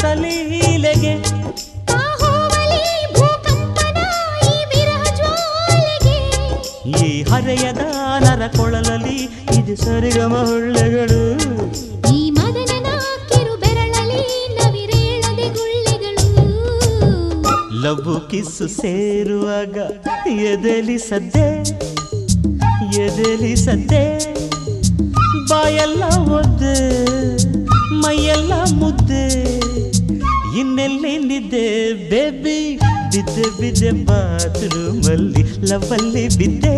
सलीलेगे ಬಾಹುಬಲಿ ಭೂಕಂಪನಾಯಿ ವಿರಹ ಜ್ವಾಲೆಗೆ ಈ ಹರೆಯದ ನರ ಕೊಳಲಲ್ಲಿ ಇದು ಸರಿಗಮ ಹೊಳ್ಳೆಗಳು ಈ ಮದನನ ಕಿರು ಬೆರಳಲ್ಲಿ ನವಿರೇಳದೆ ಗುಳ್ಳೆಗಳು ಲವ್ ಕಿಸ್ ಸೇರುವಾಗ ಎದೆಲಿ ಸದ್ದೆ ಬಾಯೆಲ್ಲ ಒದ್ದೆ ಮೈಯೆಲ್ಲ ಮುದ್ದೆ ಇನ್ನೆಲ್ಲಿ ನಿದ್ದೆ ಬೇಬಿ ಬಿದ್ದೆ ಬಿದ್ದೆ ಬಾತ್ರೂಮಲ್ಲಿ ಲವ್ವಲ್ಲಿ ಬಿದ್ದೆ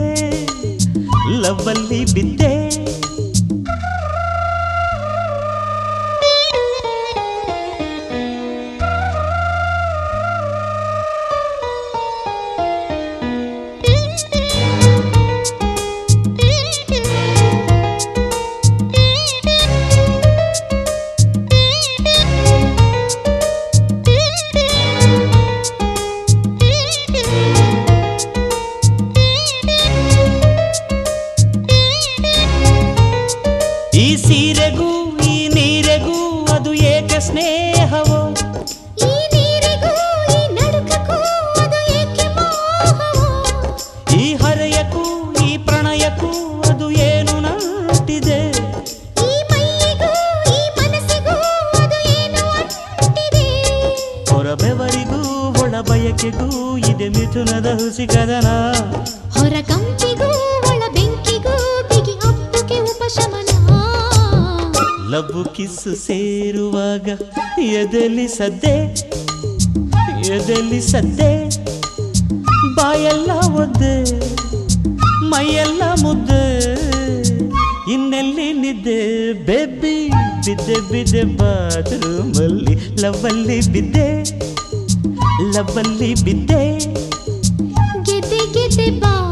ಸೇರುವಾಗ ಎದೆಲಿ ಸದ್ದೆ ಬಾಯೆಲ್ಲ ಒದ್ದೆ ಮೈಯೆಲ್ಲ ಮುದ್ದೆ ಇನ್ನೆಲ್ಲಿ ನಿದ್ದೆ ಬೇಬಿ ಬಿದ್ದೆ ಬಾತ್ರೂಮಲ್ಲಿ ಲವ್ವಲ್ಲಿ ಬಿದ್ದೆ ಗೆದ್ದೆ